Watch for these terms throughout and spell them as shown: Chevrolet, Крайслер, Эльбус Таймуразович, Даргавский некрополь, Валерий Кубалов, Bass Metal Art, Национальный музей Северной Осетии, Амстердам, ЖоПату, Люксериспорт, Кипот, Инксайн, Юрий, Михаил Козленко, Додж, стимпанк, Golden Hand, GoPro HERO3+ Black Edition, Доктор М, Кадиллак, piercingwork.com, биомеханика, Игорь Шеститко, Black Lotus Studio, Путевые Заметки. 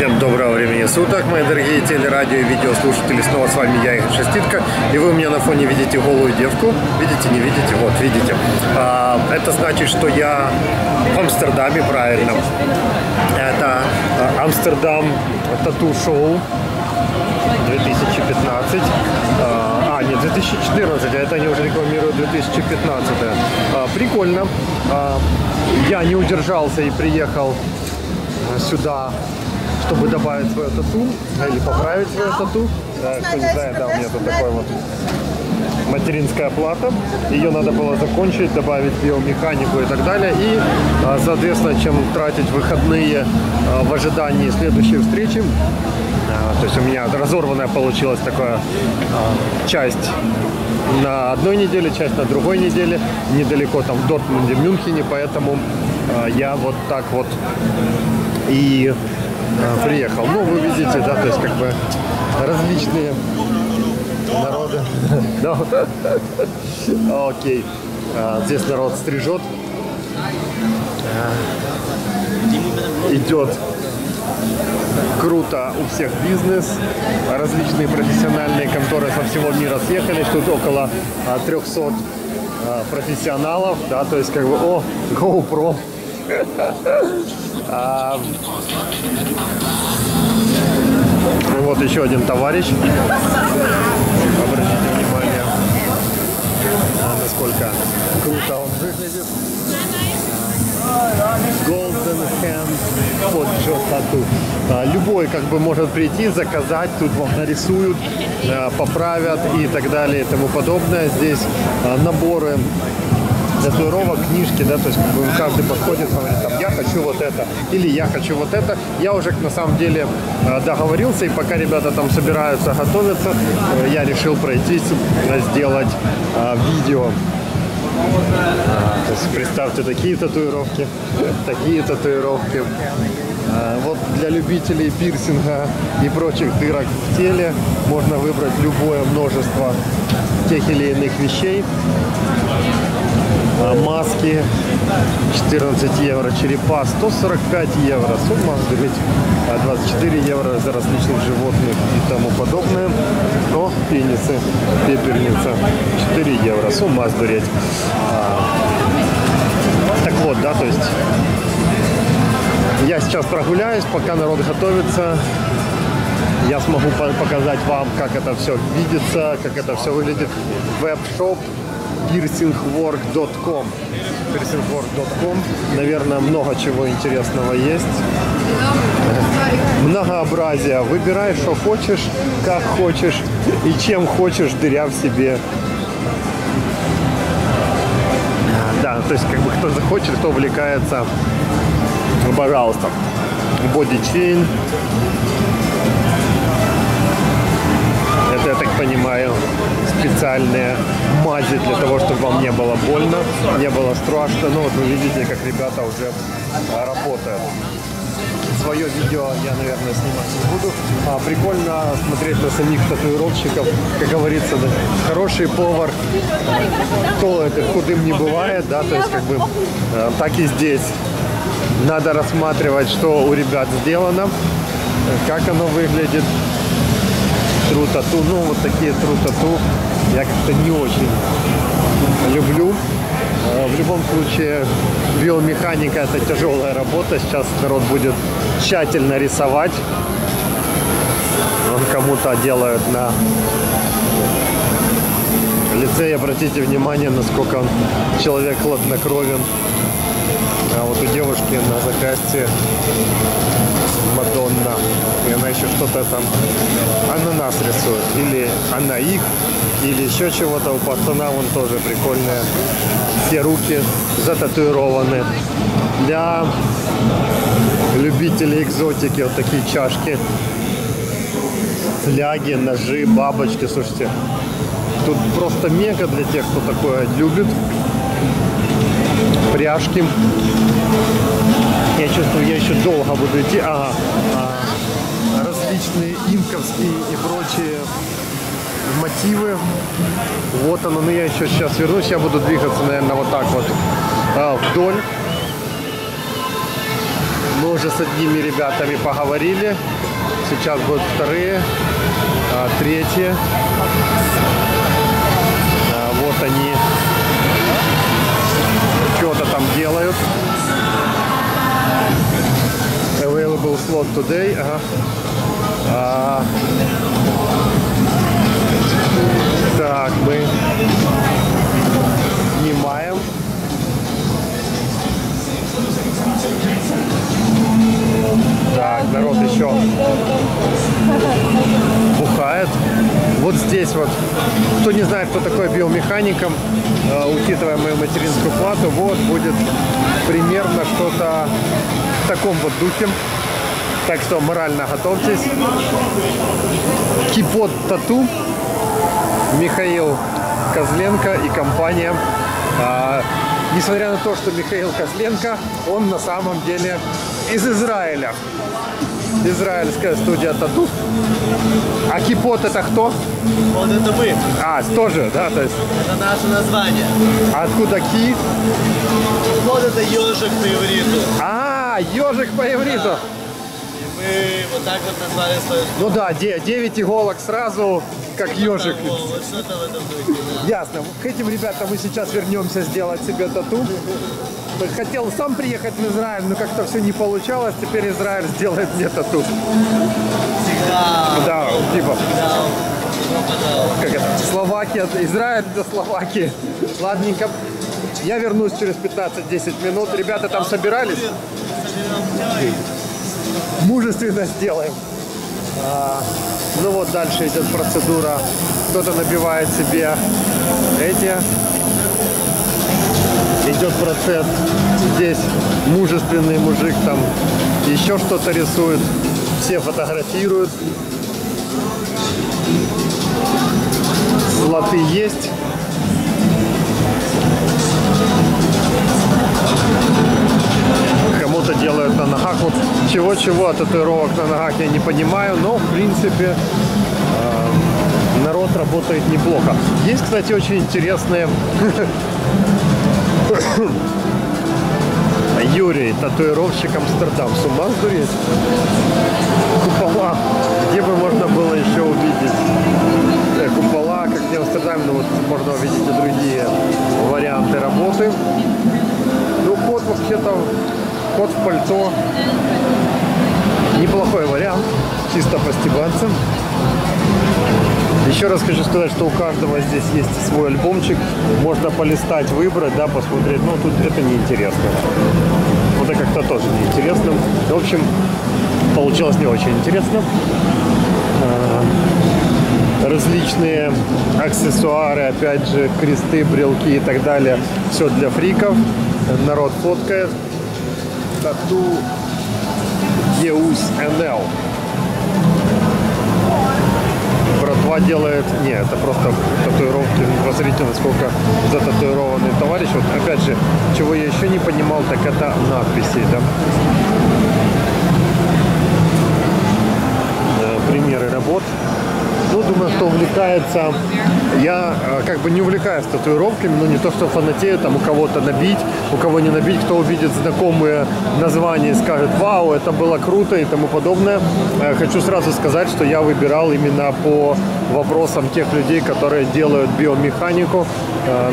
Всем доброго времени суток, мои дорогие телерадио и видеослушатели. Снова с вами я, Игорь Шеститко. И вы у меня на фоне видите голую девку. Видите, не видите? Вот, видите. Это значит, что я в Амстердаме, правильно. Это Амстердам тату-шоу 2015. 2014, а это они уже рекламируют 2015. Прикольно. Я не удержался и приехал сюда, чтобы добавить свою тату, или поправить свою тату. Кто не знает, да, у меня тут такой вот материнская плата. Ее надо было закончить, добавить биомеханику и так далее. И, соответственно, чем тратить выходные в ожидании следующей встречи. То есть у меня разорванная получилась такая часть на одной неделе, часть на другой неделе, недалеко там в Дортмунде, Мюнхене, поэтому я вот так вот и приехал. Ну, вы видите, да, то есть как бы различные народы. Окей, здесь народ стрижет, идет. Круто, у всех бизнес, различные профессиональные конторы со всего мира съехались, тут около 300 профессионалов, да, то есть как бы, о, GoPro, вот еще один товарищ, обратите внимание, насколько круто он выглядит. Golden Hand под ЖоПату. Любой как бы может прийти, заказать, тут вам нарисуют, поправят и так далее и тому подобное. Здесь наборы татуировок, книжки, да, то есть как бы каждый подходит, говорит, там, я хочу вот это, или я хочу вот это. Я уже на самом деле договорился, и пока ребята там собираются, готовятся, я решил пройтись, сделать видео. То есть представьте, такие татуировки, вот для любителей пирсинга и прочих дырок в теле можно выбрать любое множество тех или иных вещей, маски 14 евро, черепа 145 евро, сумма 24 евро за различных животных и тому подобное. Но пенисы, пепельница 4 евро, с ума сдуреть. Так вот, да, то есть я сейчас прогуляюсь, пока народ готовится. Я смогу показать вам, как это все видится, как это все выглядит. Веб-шоп piercingwork.com. piercingwork.com, наверное, много чего интересного есть. Многообразие. Выбирай, что хочешь, как хочешь и чем хочешь, дыря в себе. Да, то есть как бы кто захочет, кто увлекается, пожалуйста. Бодичейн. Это, я так понимаю, специальные мази для того, чтобы вам не было больно, не было страшно. Ну вот вы видите, как ребята уже работают. Свое видео я, наверное, снимать не буду. Прикольно смотреть на самих татуировщиков. Как говорится, да, хороший повар, то это худым не бывает, да, то есть как бы так и здесь. Надо рассматривать, что у ребят сделано, как оно выглядит. Тру-тату, ну вот такие тру-тату я как-то не очень люблю. В любом случае, биомеханика — это тяжелая работа. Сейчас народ будет тщательно рисовать. Он кому-то делают на лице. И обратите внимание, насколько он, человек, хладнокровен. А вот у девушки на закате Мадонна. И она еще что-то там, она нас рисует. Или она их, или еще чего-то. У пацана вон тоже прикольные. Все руки зататуированы. Для любителей экзотики вот такие чашки. Фляги, ножи, бабочки. Слушайте, тут просто мега для тех, кто такое любит. Пряжки. Я чувствую, я еще долго буду идти. Ага. Различные инковские и прочие мотивы. Вот оно. Но я еще сейчас вернусь. Я буду двигаться, наверное, вот так вот вдоль. Мы уже с одними ребятами поговорили. Сейчас будут вторые, третьи. Вот они что-то там делают. Available slot today. Ага. Так, мы снимаем. Так, народ еще бухает. Вот здесь вот, кто не знает, кто такой биомехаником, учитывая мою материнскую плату, вот будет примерно что-то в таком вот духе. Так что морально готовьтесь. Кипот тату, Михаил Козленко и компания. Несмотря на то, что Михаил Козленко, он на самом деле из Израиля. Израильская студия тату. А Кипот это кто? Вот это мы. А, тоже, да? То есть... Это наше название. А откуда Ки? Кипот это ежик по ивриту. А, ежик по ивриту. Да. Мы вот так вот назвали свою... Ну да, 9 иголок сразу, как ежик. Вот что-то в этом духе, да. Ясно. К этим ребятам мы сейчас вернемся сделать себе тату. Хотел сам приехать в Израиль, но как-то все не получалось. Теперь Израиль сделает мне тату. Всегда. Да, типа. Как это? Словакия, Израиль до Словакии. Ладненько. Я вернусь через 15-10 минут. Ребята там собирались? Мужественно сделаем. Ну вот дальше идет процедура. Кто-то набивает себе эти. Идет процесс. Здесь мужественный мужик там еще что-то рисует. Все фотографируют. Слоты есть. Кому-то делают на ногах. Вот чего-чего от татуировок на ногах я не понимаю, но в принципе народ работает неплохо. Есть, кстати, очень интересные. Юрий, татуировщик Амстердам. С ума сдуреть? Купола. Где бы можно было еще увидеть купола, как не в Амстердаме, но вот можно увидеть и другие варианты работы. Ну, кот вообще-то, кот в пальто. Неплохой вариант, чисто по стебанцам. Еще раз хочу сказать, что у каждого здесь есть свой альбомчик. Можно полистать, выбрать, да, посмотреть. Но тут это неинтересно. Вот это как-то тоже неинтересно. В общем, получилось не очень интересно. Различные аксессуары, опять же, кресты, брелки и так далее. Все для фриков. Народ фоткает. Тату Еус НЛ. Братва делает, не, это просто татуировки, посмотрите, насколько зататуированный товарищ. Вот опять же, чего я еще не понимал, так это надписи, да? Примеры работ. Ну, думаю, кто увлекается, я как бы не увлекаюсь татуировками, но не то, что фанатею, там, у кого-то набить, у кого не набить, кто увидит знакомые названия и скажет, вау, это было круто и тому подобное. Хочу сразу сказать, что я выбирал именно по вопросам тех людей, которые делают биомеханику,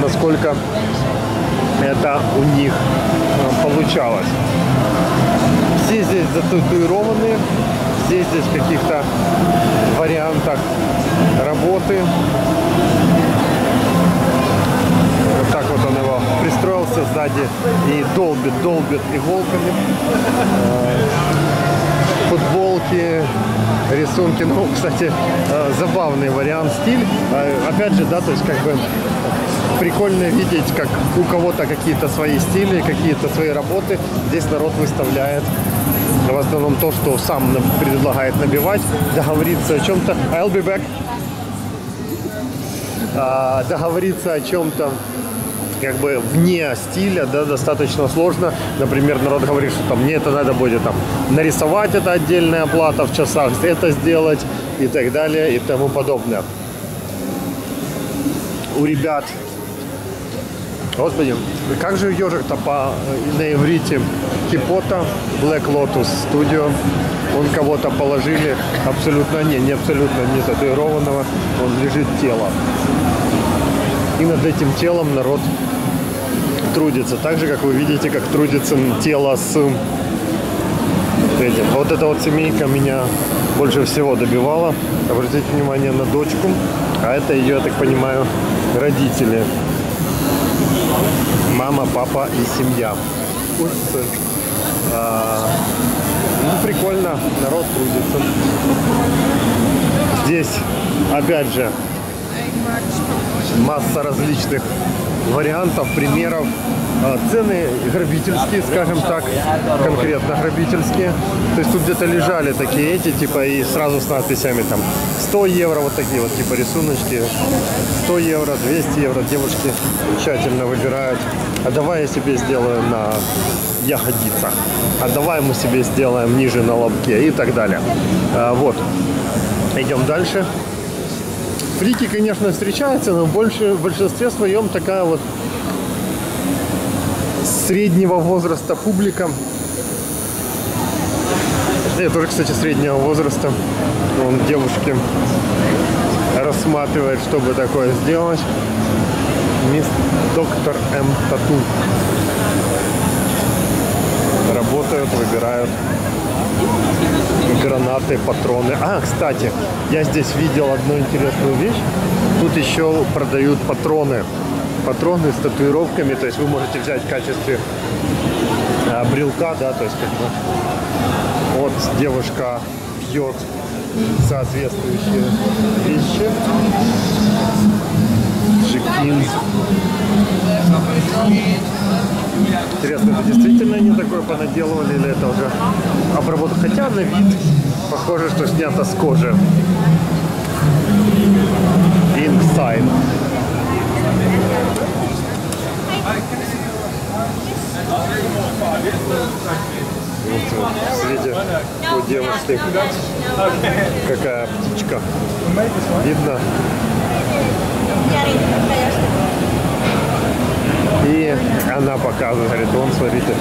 насколько это у них получалось. Все здесь зататуированы. Здесь в каких-то вариантах работы. Вот так вот он его пристроился сзади и долбит иголками. Футболки, рисунки. Ну, кстати, забавный вариант, стиль. Опять же, да, то есть как бы... Прикольно видеть, как у кого-то какие-то свои стили, какие-то свои работы. Здесь народ выставляет в основном то, что сам предлагает набивать, договориться о чем-то. I'll be back. Договориться о чем-то как бы вне стиля, да, достаточно сложно. Например, народ говорит, что там, мне это надо будет там нарисовать, это отдельная оплата в часах, это сделать и так далее и тому подобное. У ребят Господи, как же ежик-то на иврите? Кипота, Black Lotus Studio. Он кого-то положили абсолютно не татуированного. Он лежит тело. И над этим телом народ трудится. Так же, как вы видите, как трудится тело с этим. Вот эта вот семейка меня больше всего добивала. Обратите внимание на дочку. А это ее, я так понимаю, родители. Мама, папа и семья. Ну, прикольно, народ трудится. Здесь, опять же, масса различных вариантов, примеров. Цены грабительские, скажем так, конкретно грабительские. То есть тут где-то лежали такие эти, типа, и сразу с надписями там 100 евро, вот такие вот, типа, рисуночки. 100 евро, 200 евро. Девушки тщательно выбирают. А давай я себе сделаю на ягодицах. А давай мы себе сделаем ниже на лобке и так далее. Вот. Идем дальше. Фрики, конечно, встречаются, но в большинстве своем такая вот среднего возраста публика. Я тоже, кстати, среднего возраста. Вон девушки рассматривает, чтобы такое сделать. Мисс Доктор М тату. Работают, выбирают гранаты, патроны. А, кстати, я здесь видел одну интересную вещь. Тут еще продают патроны. Патроны с татуировками, то есть вы можете взять в качестве брелка, да, то есть как бы вот девушка бьет соответствующие вещи. Джекин. Интересно, это действительно они такое понаделывали или это уже обработка? Хотя на вид похоже, что снято с кожи. Инксайн. Вот, смотрите, у девушки какая птичка. Видно? И она показывает, говорит, вон, смотрите.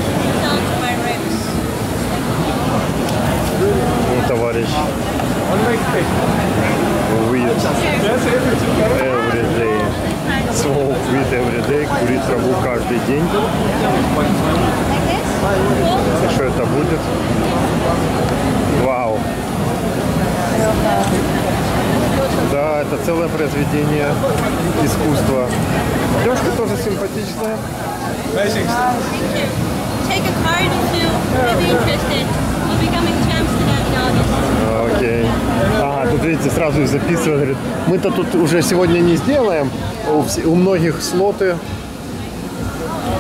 Ну, товарищ. Smoke with everyday, курить траву каждый день. И что это будет? Вау! Да, это целое произведение искусства. Девушка тоже симпатичная. Окей. Ага, тут видите, сразу их записывают, говорит, мы-то тут уже сегодня не сделаем. У многих слоты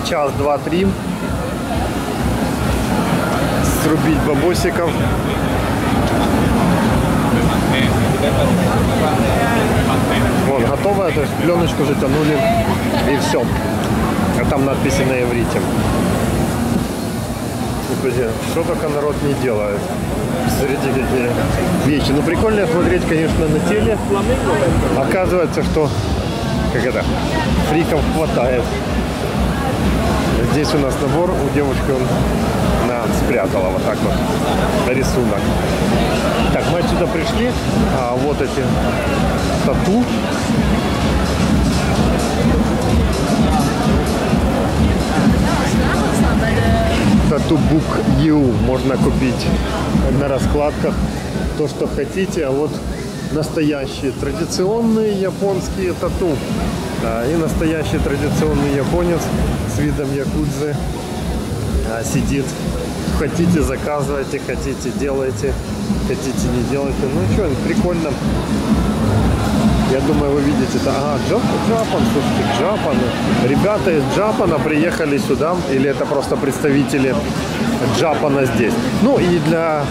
час, два, три. Срубить бабосиков. Вот, готово, то есть пленочку затянули и все. А там надписи на иврите. Друзья, что только народ не делает. Смотрите, какие вещи. Ну, прикольно смотреть, конечно, на теле. Оказывается, что как это, фриков хватает. Здесь у нас набор, у девушки он спрятала вот так вот рисунок. Так, мы отсюда пришли. А вот эти тату. Тату-бук.ю можно купить на раскладках то, что хотите. А вот настоящие традиционные японские тату. И настоящий традиционный японец с видом якудзы сидит. Хотите, заказывайте, хотите, делайте, хотите, не делайте. Ну что, прикольно. Я думаю, вы видите, это Джапан, слушайте, Джапан. Ребята из Джапана приехали сюда, или это просто представители Джапана здесь. Ну и для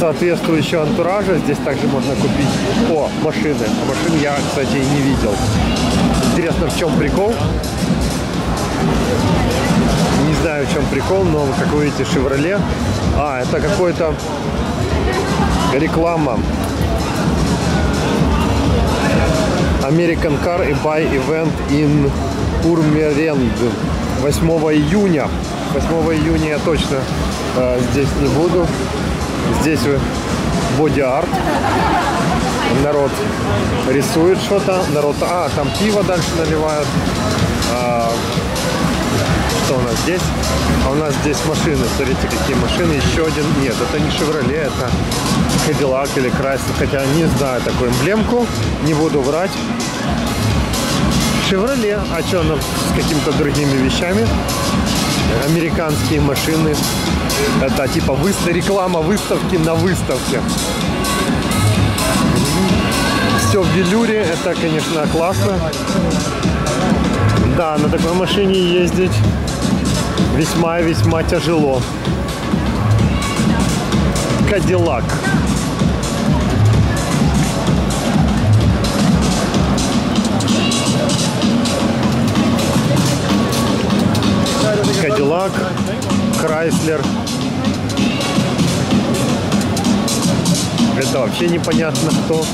соответствующего антуража здесь также можно купить машины. Машин я, кстати, и не видел. Интересно, в чем прикол? Не знаю, в чем прикол, но, как вы видите, Chevrolet. Это какой-то реклама. American Car Buy Event in Урмеренг 8 июня. 8 июня я точно здесь не буду. Здесь боди-арт. Народ рисует что-то. Народ... А, там пиво дальше наливают. Что у нас здесь? А у нас здесь машины. Смотрите, какие машины. Еще один. Нет, это не Chevrolet, это Кадиллак или Крайслер. Хотя не знаю такую эмблемку. Не буду врать. Chevrolet. А что она с какими-то другими вещами? Американские машины. Это типа реклама выставки на выставке. Все в велюре. Это, конечно, классно. Да, на такой машине ездить весьма-весьма тяжело. Кадиллак. Кадиллак, Крайслер. Это вообще непонятно кто.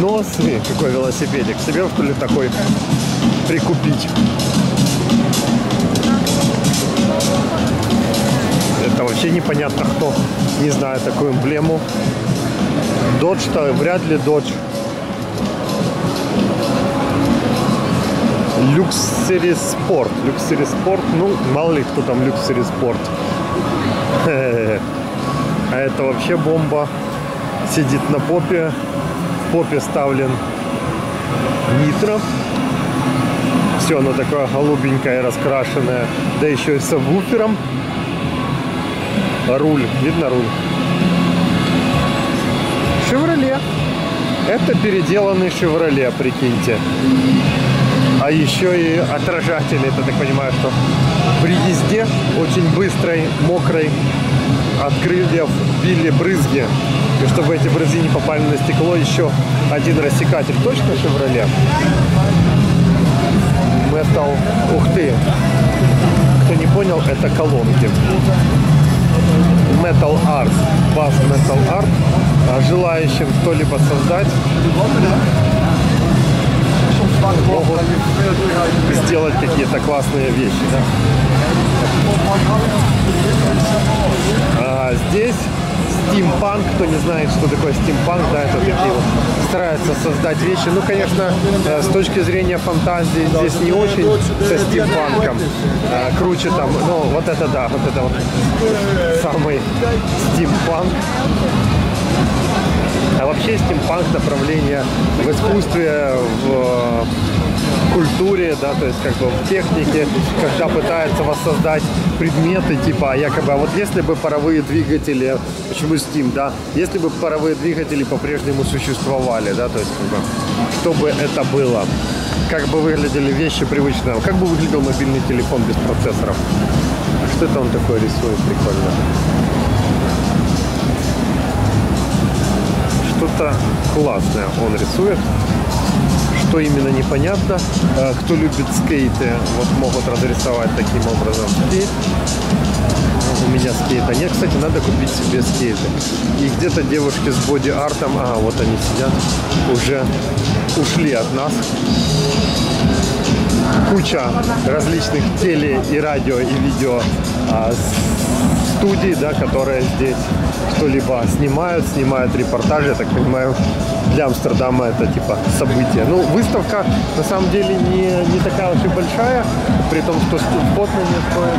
Но смотри, какой велосипедик. Себе, что ли, такой прикупить? Это вообще непонятно кто. Не знаю такую эмблему. Додж-то вряд ли Додж. Люксериспорт. Люксериспорт. Ну, мало ли кто там Люксериспорт. А это вообще бомба. Сидит на попе. В попе ставлен нитро. Все, оно такое голубенькое, раскрашенное. Да еще и с сабвуфером. Руль. Видно руль? Chevrolet. Это переделанный Chevrolet, прикиньте. А еще и отражатели. Это, так понимаю, что при езде очень быстрой, мокрой от крыльев били брызги. И чтобы эти брызги не попали на стекло, еще один рассекатель. Точно Chevrolet? Metal. Ух ты! Кто не понял, это колонки. Metal Art. Bass Metal Art. Желающим что-либо создать, могут сделать какие-то классные вещи. Да? А здесь... Стимпанк, кто не знает, что такое стимпанк, да, это такие вот стараются создать вещи. Ну, конечно, с точки зрения фантазии здесь не очень со стимпанком. Круче там, ну, вот это да, вот это вот самый стимпанк. А вообще стимпанк направление в искусстве, в культуре, да, то есть как бы в технике, когда пытаются воссоздать предметы, типа якобы, а вот если бы паровые двигатели, почему Steam, да, если бы паровые двигатели по-прежнему существовали, да, то есть как бы, что бы это было, как бы выглядели вещи привычные, как бы выглядел мобильный телефон без процессоров. Что это он такое рисует, прикольно. Что-то классное он рисует. Что именно непонятно. Кто любит скейты, вот могут разрисовать таким образом скейт. У меня скейта нет. Кстати, надо купить себе скейты. И где-то девушки с боди-артом, а вот они сидят, уже ушли от нас. Куча различных теле и радио и видео студий, да, которые здесь что-либо снимают репортажи, я так понимаю, для Амстердама это типа событие. Ну, выставка на самом деле не такая уж и большая, при том, что вход на нее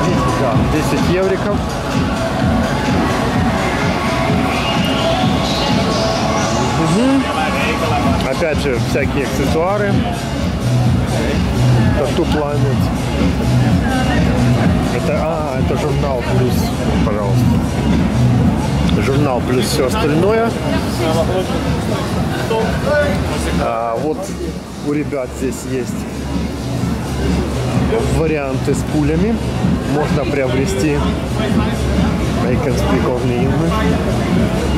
стоит 10 евриков. Угу. Опять же, всякие аксессуары. Тату Planet. Это журнал плюс, пожалуйста. Журнал плюс все остальное. Вот у ребят здесь есть варианты с пулями. Можно приобрести.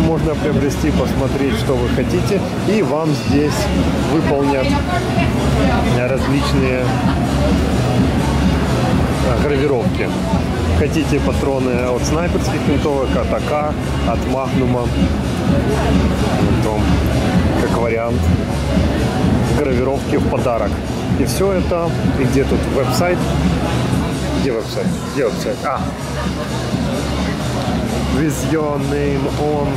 Можно приобрести, посмотреть, что вы хотите. И вам здесь выполнят различные гравировки. Хотите патроны от снайперских винтовок, от АК, от Магнума, как вариант. гравировки в подарок. И все это, и где тут веб-сайт? Где веб-сайт? Где веб-сайт? А! With your name on...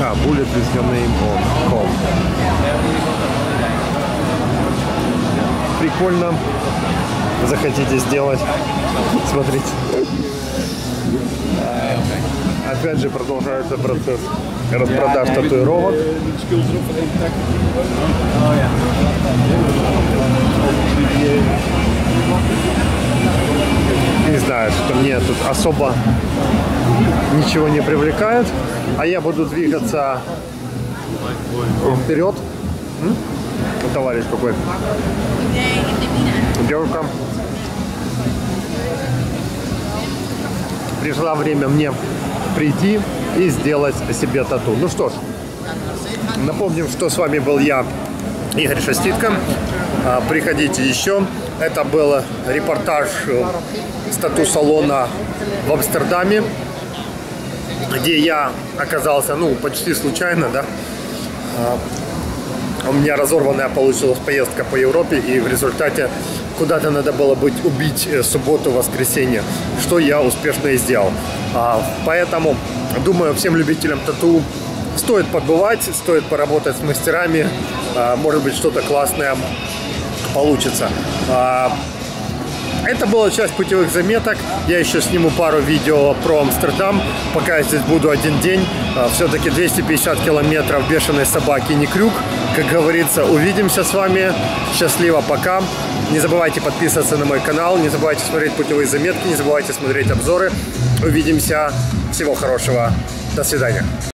А, bullet with your name on com. Прикольно. Захотите сделать? Смотрите. Опять же продолжается процесс распродаж татуировок. Не знаю, что мне тут особо ничего не привлекает, а я буду двигаться вперед. Товарищ какой? Девушка. Пришло время мне прийти и сделать себе тату. Ну что ж, напомним, что с вами был я, Игорь Шеститко. Приходите еще. Это был репортаж с тату-салона в Амстердаме, где я оказался, ну, почти случайно, да. У меня разорванная получилась поездка по Европе, и в результате куда-то надо было убить субботу-воскресенье, что я успешно и сделал. Поэтому, думаю, всем любителям тату стоит побывать, стоит поработать с мастерами, может быть, что-то классное получится. Это была часть путевых заметок. Я еще сниму пару видео про Амстердам, пока я здесь буду один день. Все-таки 250 километров бешеной собаки не крюк. Как говорится, увидимся с вами. Счастливо, пока. Не забывайте подписываться на мой канал, не забывайте смотреть путевые заметки, не забывайте смотреть обзоры. Увидимся. Всего хорошего. До свидания.